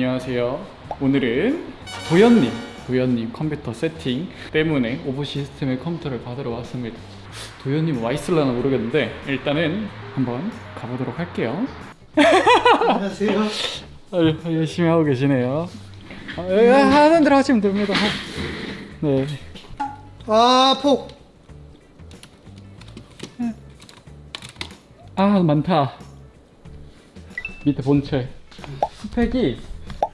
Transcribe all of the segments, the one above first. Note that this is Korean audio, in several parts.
안녕하세요. 오늘은 도현님 컴퓨터 세팅 때문에 오버 시스템의 컴퓨터를 받으러 왔습니다. 도현님 와 있을라나 모르겠는데 일단은 한번 가보도록 할게요. 안녕하세요. 열심히 하고 계시네요. 하는 대로 하시면 됩니다. 네. 폭! 많다. 밑에 본체 스펙이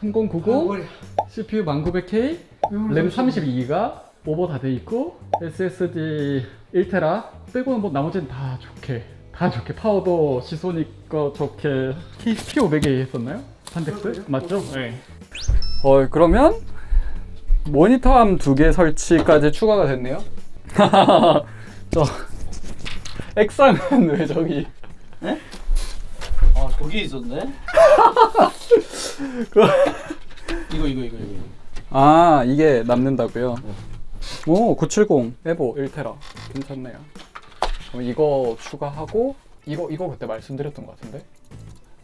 3090, CPU 1900K, 램 32기가, 오버 다 돼있고 SSD 1테라 빼고는 뭐 나머지는 다 좋게 파워도 시소닉 거 좋게 T500A 했었나요? 판텍스? 맞죠? 네. 그러면 모니터함 2개 설치까지 추가가 됐네요. 저 액상은 왜 저기? 네? 아, 거기 있었네? 이거. 아, 이게 남는다고요? 네. 오, 970 EVO 1테라 괜찮네요. 이거 추가하고 이거 그때 말씀드렸던 것 같은데?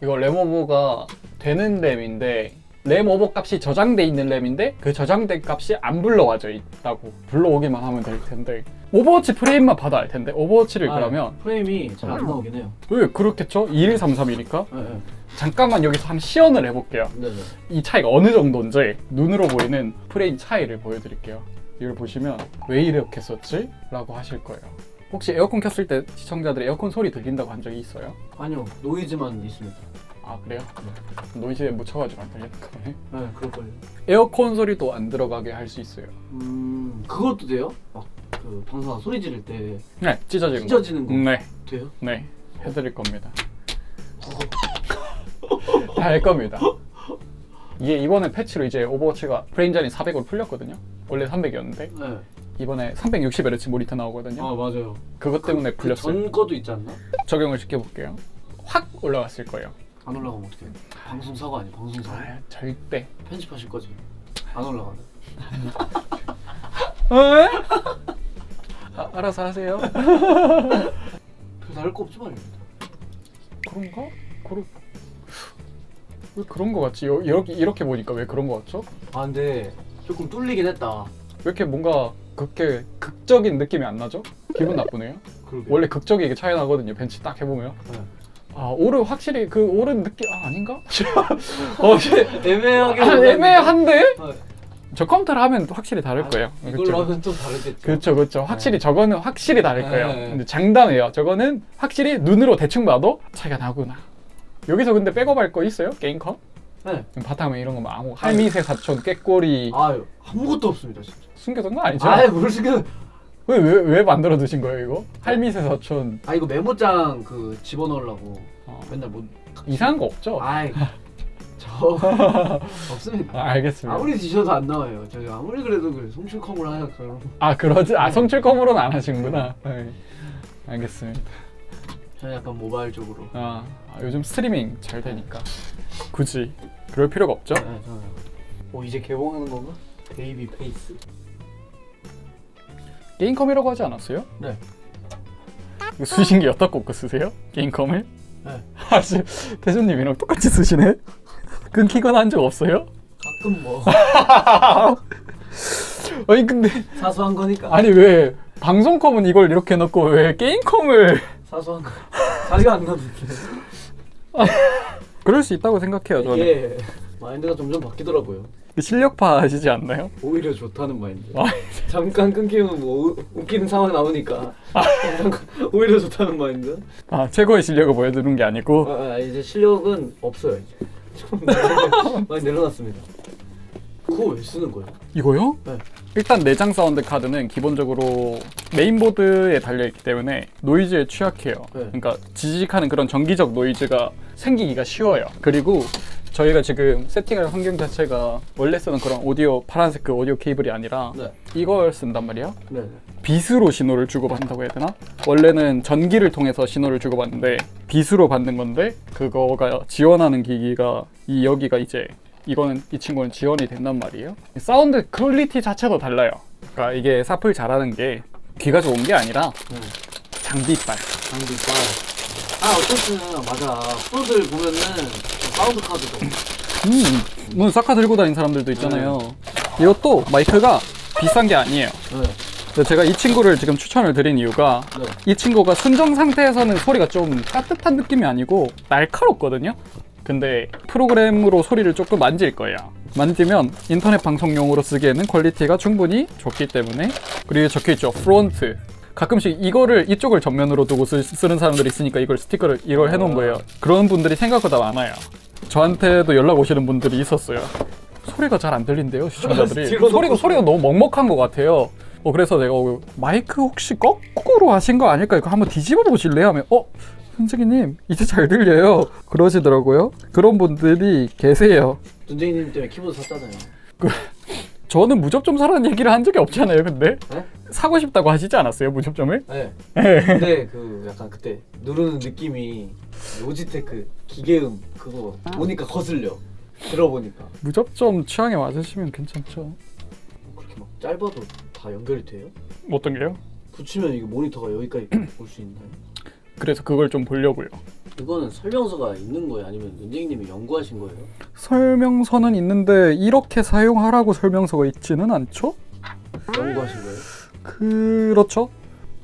이거 램 오버가 되는 램인데 램 오버 값이 저장돼 있는 램인데 그 저장된 값이 안 불러와져 있다고. 불러오기만 하면 될 텐데 오버워치 프레임만 받아야 할 텐데 오버워치를 그러면 프레임이 잘 안 나오긴 해요. 왜 그렇겠죠? 2133이니까 네. 잠깐만 여기서 한번 시연을 해볼게요. 네네. 이 차이가 어느 정도인지 눈으로 보이는 프레임 차이를 보여드릴게요. 이걸 보시면 왜 이렇게 썼지? 라고 하실 거예요. 혹시 에어컨 켰을 때 시청자들이 에어컨 소리 들린다고 한 적이 있어요? 아니요, 노이즈만 있습니다. 아, 그래요? 네. 노이즈에 묻혀가지고 안 들리는 거네? 네, 그럴걸요. 에어컨 소리도 안 들어가게 할 수 있어요. 그것도 돼요? 막 그 방사 소리 지를 때 네, 찢어지는 거. 네. 돼요? 네, 해드릴 겁니다. 다 할 겁니다. 이게 이번에 패치로 이제 오버워치가 프레임 자리 400으로 풀렸거든요? 원래 300이었는데 네. 이번에 360Hz 모니터 나오거든요? 아, 맞아요. 그것 때문에 풀렸어요. 전 거도 있지 않나? 적용을 시켜볼게요. 확 올라갔을 거예요. 안 올라가면 어떡해? 방송사고 아니야? 방송사고? 아, 절대 편집하실 거지? 안 올라가네. 아, 알아서 하세요. 별 다를 거 없지 말입니다. 그런가? 왜 그런 거 같지? 이렇게 보니까 왜 그런 거 같죠? 아, 근데 조금 뚫리긴 했다. 왜 이렇게 뭔가 그렇게 극적인 느낌이 안 나죠? 기분 나쁘네요. 그러게요. 원래 극적이 이게 차이 나거든요. 벤치 딱 해보면 네. 아, 오른 확실히 그 오른 느낌 아닌가? 애매한데? 네. 저 컴퓨터를 하면 확실히 다를 거예요. 이걸로 그쵸? 하면 좀 다르겠죠. 그렇죠. 확실히 네. 저거는 확실히 다를 거예요. 네. 근데 장담해요. 저거는 확실히 눈으로 대충 봐도 차이가 나구나. 여기서 근데 백업할 거 있어요? 게임컴? 네. 바탕에 이런 거 막 할미새 사촌 꾀꼬리 아무것도 없습니다 진짜. 숨겨둔 거 아니죠? 아예 뭘 숨겨? 왜 만들어 두신 거예요 이거? 할미새 사촌. 아, 이거 메모장 그 집어넣으려고. 맨날 뭐 이상한 거 없죠? 아이 저 없습니다. 아, 알겠습니다. 아무리 지셔도 안 나와요. 제가 아무리 그래도 그 송출컴으로 하자 그런. 아, 그러지? 아, 송출컴으로는 안 하시는구나. 네. 알겠습니다. 저는 약간 모바일 쪽으로. 요즘 스트리밍 잘 되니까 굳이 그럴 필요가 없죠? 네, 저는. 오, 이제 개봉하는 건가? 베이비 페이스. 게임컴이라고 하지 않았어요? 네. 이거 쓰신 게 여덟 꽂고 쓰세요? 게임컴을? 네. 아씨, 대준님이랑 똑같이 쓰시네? 끊기거나 한 적 없어요? 가끔 뭐. 아니 근데 사소한 거니까. 아니 왜 방송컴은 이걸 이렇게 넣고 왜 게임컴을 사소한 거 자기가 안 넣는 게. 그럴 수 있다고 생각해요 저는. 예. 마인드가 점점 바뀌더라고요. 실력파 하시지 않나요? 오히려 좋다는 마인드. 잠깐 끊기면 뭐 웃기는 상황 나오니까 오히려 좋다는 마인드. 아, 최고의 실력을 보여주는 게 아니고? 이제 실력은 없어요 이제. 좀 많이 내려놨습니다. 그거 왜 쓰는 거예요? 이거요? 네. 일단 내장 사운드 카드는 기본적으로 메인보드에 달려있기 때문에 노이즈에 취약해요. 네. 그러니까 지직하는 그런 전기적 노이즈가 생기기가 쉬워요. 그리고 저희가 지금 세팅할 환경 자체가 원래 쓰는 그런 오디오 파란색 그 오디오 케이블이 아니라 네. 이걸 쓴단 말이야. 네. 빛으로 신호를 주고받는다고 해야 되나? 원래는 전기를 통해서 신호를 주고받는데 빛으로 받는 건데 그거가 지원하는 기기가 이 여기가 이제 이거는 이 친구는 지원이 된단 말이에요. 사운드 퀄리티 자체도 달라요. 그러니까 이게 사플 잘하는 게 귀가 좋은 게 아니라 장비빨. 아, 어쨌든 맞아. 프로들 보면은 사운드 카드도 문 싹 다 들고 다닌 사람들도 있잖아요. 이것도 마이크가 비싼 게 아니에요. 제가 이 친구를 지금 추천을 드린 이유가 이 친구가 순정 상태에서는 소리가 좀 따뜻한 느낌이 아니고 날카롭거든요. 근데 프로그램으로 소리를 조금 만질 거예요. 만지면 인터넷 방송용으로 쓰기에는 퀄리티가 충분히 좋기 때문에. 그리고 적혀있죠, 프론트. 가끔씩 이거를 이쪽을 전면으로 두고 쓰는 사람들이 있으니까 이걸 스티커를 이걸 해놓은 거예요. 그런 분들이 생각보다 많아요. 저한테도 연락 오시는 분들이 있었어요. 소리가 잘 안 들린대요, 시청자들이. 소리가 너무 먹먹한 것 같아요. 그래서 내가 마이크 혹시 거꾸로 하신 거 아닐까, 이거 한번 뒤집어 보실래요? 하면 선생님 이제 잘 들려요 그러시더라고요. 그런 분들이 계세요. 선생님 때문에 키보드 샀잖아요. 저는 무접점 사라는 얘기를 한 적이 없잖아요. 근데 네? 사고 싶다고 하시지 않았어요, 무접점을? 네. 근데 약간 그때 누르는 느낌이 로지테크 기계음 그거 보니까 거슬려. 들어보니까 무접점 취향에 맞으시면 괜찮죠. 그렇게 막 짧아도 다 연결이 돼요? 어떤 게요? 붙이면 이게 모니터가 여기까지 올 수 있나요? 그래서 그걸 좀 보려고요. 이거는 설명서가 있는 거예요? 아니면 은쟁이님이 연구하신 거예요? 설명서는 있는데 이렇게 사용하라고 설명서가 있지는 않죠? 연구하신 거예요? 그렇죠.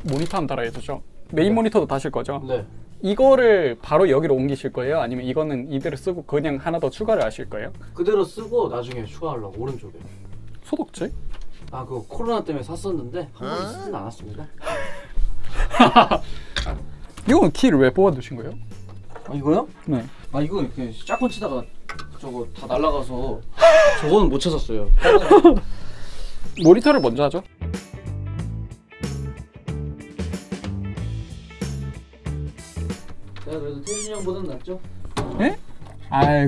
모니터 안 달아야죠. 메인 모니터도 다실 거죠? 네. 이거를 바로 여기로 옮기실 거예요? 아니면 이거는 이대로 쓰고 그냥 하나 더 추가를 하실 거예요? 그대로 쓰고 나중에 추가하려고, 오른쪽에. 소독제? 아, 그거 코로나 때문에 샀었는데 한 번도 쓰진 않았습니다. 이건 키를 왜 뽑아두신 거예요? 아, 이거요? 네. 아, 이거 이렇게 짝꿍 치다가 저거 다 날아가서 저거는 못 찾았어요. 모니터를 먼저 하죠. 내가 그래도 태준이 형보단 낫죠? 예? 아이,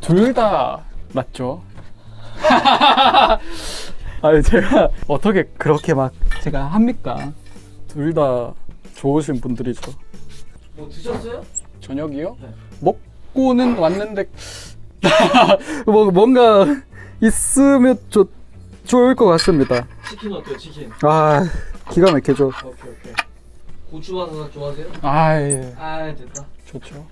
둘 다 낫죠. 아니, 제가 어떻게 그렇게 막 제가 합니까? 둘 다 좋으신 분들이죠. 뭐 드셨어요? 저녁이요? 네. 먹고는 왔는데 뭔가 있으면 좋을 것 같습니다. 치킨 어때요? 치킨? 아, 기가 막히죠. 오케이, 오케이. 고추바사 좋아하세요? 아, 예. 아, 됐다. 좋죠.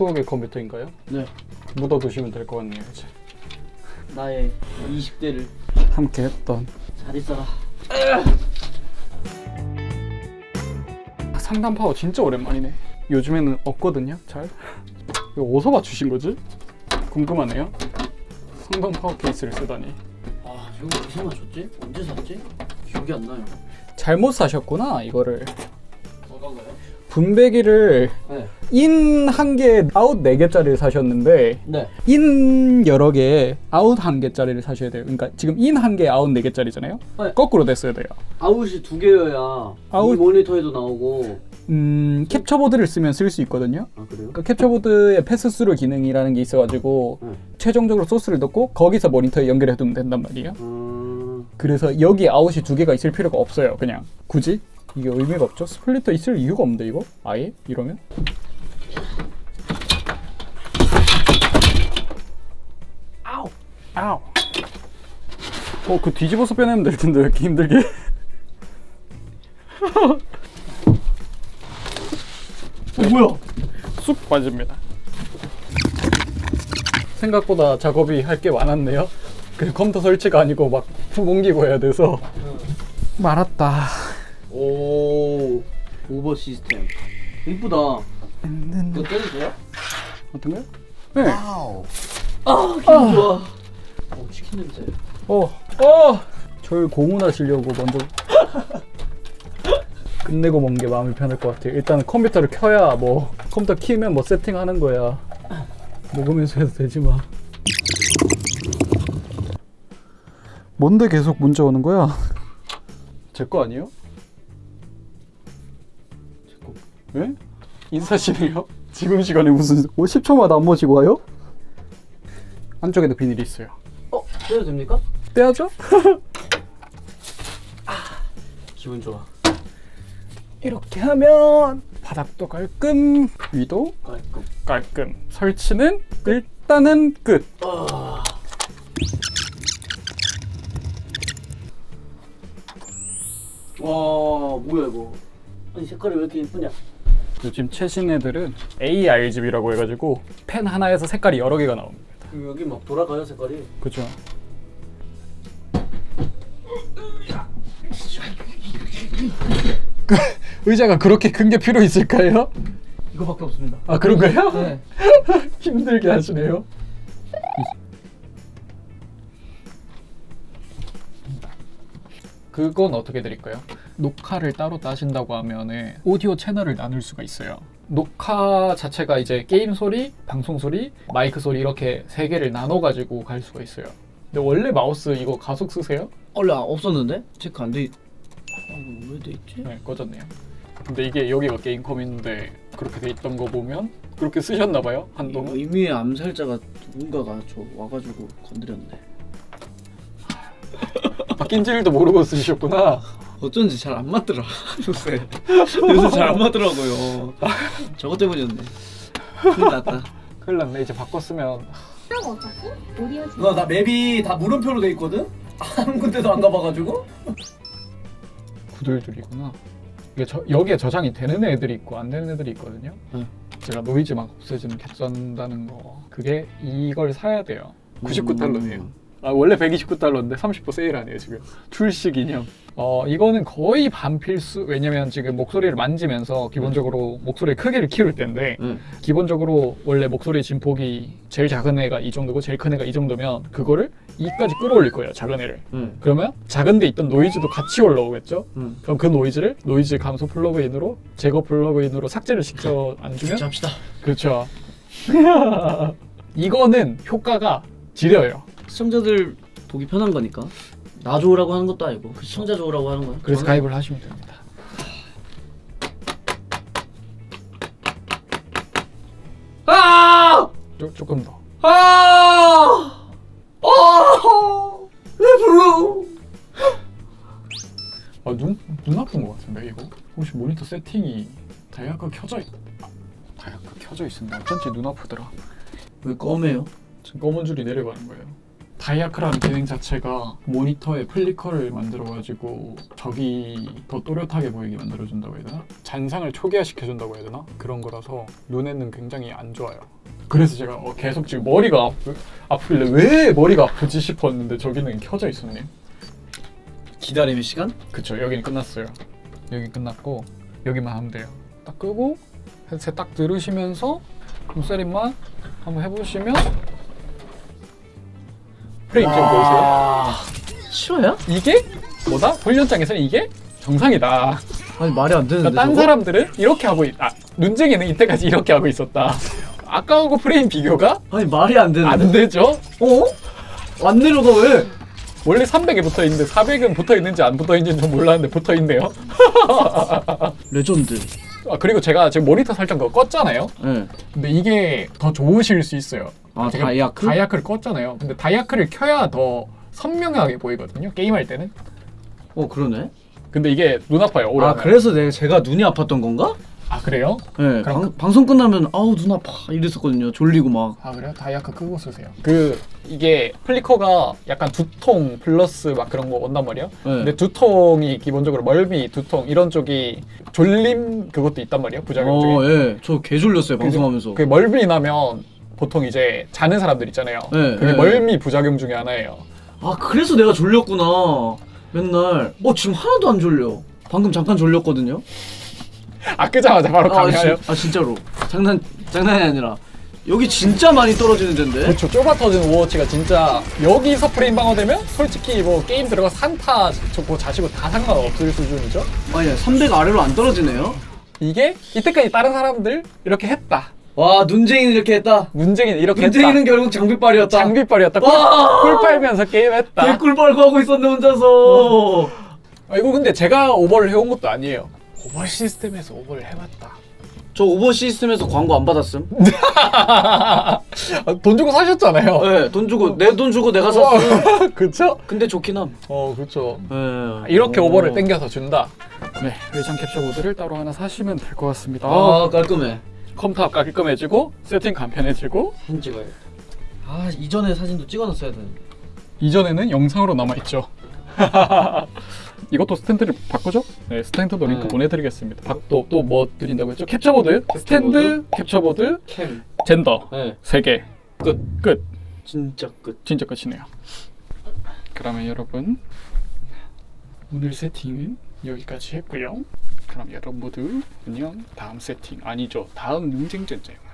추억의 컴퓨터인가요? 네. 묻어두시면 될 것 같네요. 이제 나의 20대를 함께 했던. 잘 있어라. 상담 파워 진짜 오랜만이네. 요즘에는 없거든요, 잘. 이거 어디서 맞추신 거지? 궁금하네요. 상담 파워 케이스를 쓰다니. 아, 이거 어디서 맞췄지? 언제 샀지? 기억이 안 나요. 잘못 사셨구나, 이거를. 어떤 거요? 분배기를, 네. 인 한 개, 아웃 4개짜리를 사셨는데, 네. 인 여러 개, 아웃 한 개짜리를 사셔야 돼요. 그러니까 지금 인 한 개, 아웃 4개짜리잖아요? 네. 거꾸로 됐어야 돼요. 아웃이 2개여야 아웃... 이 모니터에도 나오고. 캡처보드를 쓰면 쓸 수 있거든요. 아, 그래요? 그러니까 캡처보드에 패스스루 기능이라는 게 있어가지고, 네. 최종적으로 소스를 넣고 거기서 모니터에 연결해두면 된단 말이에요. 그래서 여기 아웃이 2개가 있을 필요가 없어요, 그냥. 굳이? 이게 의미가 없죠? 스플리터 있을 이유가 없는데, 이거? 아예? 이러면? 아우! 아우! 그 뒤집어서 빼내면 될 텐데, 왜 이렇게 힘들게? 뭐야? 쑥 빠집니다. 생각보다 작업이 할 게 많았네요. 그 컴퓨터 설치가 아니고 막 품 옮기고 해야 돼서. 말았다. 오, 오버 시스템 이쁘다. 이거 떼도 돼요? 어떤 거요? 네. 와우. 아, 기분 좋아. 치킨 냄새. 저를 고문하시려고 먼저 끝내고 먹는 게 마음이 편할 것 같아요. 일단 컴퓨터를 켜야 컴퓨터 키면 세팅하는 거야. 먹으면서 해도 되지만. 뭔데 계속 문자 오는 거야? 제 거 아니에요? 예? 인사시네요? 지금 시간에 무슨 10초마다 안 모시고 와요? 안쪽에도 비닐이 있어요. 떼도 됩니까? 떼야죠? 기분 좋아. 이렇게 하면 바닥도 깔끔, 위도 깔끔. 설치는 끝. 일단은 끝. 와 뭐야 이거. 아니 색깔이 왜 이렇게 예쁘냐. 요즘 최신 애들은 ARGB라고 해가지고 펜 하나에서 색깔이 여러 개가 나옵니다. 여기 막 돌아가요 색깔이. 그렇죠. 의자가 그렇게 큰 게 필요 있을까요? 이거밖에 없습니다. 아 그런가요? 네. 힘들게 하시네요. 그건 어떻게 드릴까요? 녹화를 따로 따신다고 하면은 오디오 채널을 나눌 수가 있어요. 녹화 자체가 이제 게임 소리, 방송 소리, 마이크 소리 이렇게 세 개를 나눠 가지고 갈 수가 있어요. 근데 원래 마우스 이거 가속 쓰세요? 원래 없었는데? 체크 안 돼. 왜 돼 있지? 네, 꺼졌네요. 근데 이게 여기가 게임컴인데 그렇게 돼 있던 거 보면 그렇게 쓰셨나 봐요 한동안. 의미의 암살자가 누군가가 저 와가지고 건드렸네. 바뀐 줄도 모르고 쓰셨구나. 어쩐지 잘 안 맞더라. 요새 잘 안 맞더라고요. 저것 때문이었네. 큰일 났다. 큰일 났네. 이제 바꿨으면. 나 맵이 다 물음표로 돼 있거든? 한 군데도 안 가봐가지고. 구들들이구나. 이게 여기에 저장이 되는 애들이 있고 안 되는 애들이 있거든요. 응. 제가 노이즈 막 없애지는 개쩐다는 거. 그게 이걸 사야 돼요. 99달러예요. 아 원래 129달러인데 30% 세일하네요 지금. 출시 기념. 이거는 거의 반필수. 왜냐면 지금 목소리를 만지면서 기본적으로 목소리의 크기를 키울 텐데 기본적으로 원래 목소리 진폭이 제일 작은 애가 이 정도고 제일 큰 애가 이 정도면 그거를 2까지 끌어올릴 거예요 작은 애를. 그러면 작은 데 있던 노이즈도 같이 올라오겠죠. 그럼 그 노이즈를 노이즈 감소 플러그인으로 제거 플러그인으로 삭제를 시켜 안 주면 합시다. 그렇죠. 이거는 효과가 지려요. 시청자들 보기 편한 거니까 나 좋으라고 하는 것도 아니고 그쵸. 시청자 좋으라고 하는 거야. 그래서 가입을 하시면 됩니다. 아! 조금 더. 아! 아! 랩으로. 아, 눈 아픈 거 같은데 이거. 혹시 모니터 세팅이 다이아크 켜져 있. 다이아크 켜져 있었는데 어쩐지 눈 아프더라. 왜 검해요? 지금 검은 줄이 내려가는 거예요. 다이아크라는 기능 자체가 모니터에 플리커를 만들어가지고 적이 더 또렷하게 보이게 만들어준다고 해야 되나? 잔상을 초기화시켜준다고 해야 되나? 그런 거라서 눈에는 굉장히 안 좋아요. 그래서 제가 계속 지금 머리가 아프길래 왜 머리가 아프지 싶었는데 저기는 켜져 있었네. 기다림의 시간? 그쵸, 여기는 끝났어요. 여기 끝났고 여기만 하면 돼요. 딱 끄고 헤드셋 딱 들으시면서 룸세림만 한번 해보시면 프레임 좀 보이세요? 싫어요? 이게? 뭐다? 훈련장에서는 이게? 정상이다. 아니 말이 안 되는데. 그러니까 딴 사람들은 이렇게 하고 눈쟁이는 이때까지 이렇게 하고 있었다. 아까하고 프레임 비교가? 아니 말이 안 되는데. 안 되죠? 어? 안 내려가 왜? 원래 300에 붙어있는데 400은 붙어있는지 안 붙어있는지 좀 몰랐는데 붙어있네요. 레전드. 아 그리고 제가 지금 모니터 설정 그거 껐잖아요? 네. 근데 이게 더 좋으실 수 있어요. 아 다이아크? 다이아크를 껐잖아요. 근데 다이아크를 켜야 더 선명하게 보이거든요 게임할 때는. 그러네? 근데 이게 눈 아파요 오라면. 아 그래서 제가 눈이 아팠던 건가? 아 그래요? 네. 그럼 방송 끝나면 아우 눈 아파 이랬었거든요. 졸리고 막. 아 그래요? 다이아크 끄고 쓰세요. 이게 플리커가 약간 두통 플러스 막 그런 거 온단 말이에요. 네. 근데 두통이 기본적으로 멀미, 두통 이런 쪽이 졸림 그것도 있단 말이에요 부작용 중에. 예. 저 개 졸렸어요 방송하면서. 그 멀미 나면 보통 이제 자는 사람들 있잖아요. 네, 그게 네. 멀미 부작용 중에 하나예요. 아 그래서 내가 졸렸구나. 맨날 지금 하나도 안 졸려. 방금 잠깐 졸렸거든요. 아 끄자마자 바로 강의하요? 아 진짜로 장난이 아니라 여기 진짜 많이 떨어지는 데인데. 그렇죠. 좁아 터지는 오버워치가 진짜 여기서 프레임 방어되면 솔직히 뭐 게임 들어가서 산타 뭐 자시고 다 상관없을 수준이죠. 아니 300 아래로 안 떨어지네요. 이게 이때까지 다른 사람들 이렇게 했다. 와 눈쟁이는 이렇게 했다. 눈쟁이는 이렇게 했다. 결국 장비빨이었다. 장비빨이었다. 꿀 빨면서 게임했다. 개꿀 빨고 하고 있었네 혼자서. 이거 근데 제가 오버를 해온 것도 아니에요. 오버 시스템에서 오버를 해봤다. 저 오버 시스템에서 광고 안 받았음? 돈 주고 사셨잖아요. 네, 돈 주고 내 돈 주고 내가 샀음. 그쵸? 근데 좋긴 함. 그쵸. 네. 이렇게 오버를 땡겨서 준다. 네, 외장 캡처 보드를 따로 하나 사시면 될 것 같습니다. 깔끔해. 컴퓨터 깔끔해지고 세팅 간편해지고. 사진 찍어야겠다. 이전에 사진도 찍어놨어야 되는데. 이전에는 영상으로 남아있죠. 이것도 스탠드를 바꾸죠? 네, 스탠드도 링크 보내드리겠습니다. 또 뭐 드린다고 했죠? 캡처보드, 스탠드, 캡처보드, 캠, 젠더, 네. 3개 끝. 진짜 끝. 진짜 끝이네요. 그러면 여러분 오늘 세팅은 여기까지 했고요. 그럼 여러분 모두 안녕. 다음 세팅 아니죠. 다음 응징전쟁.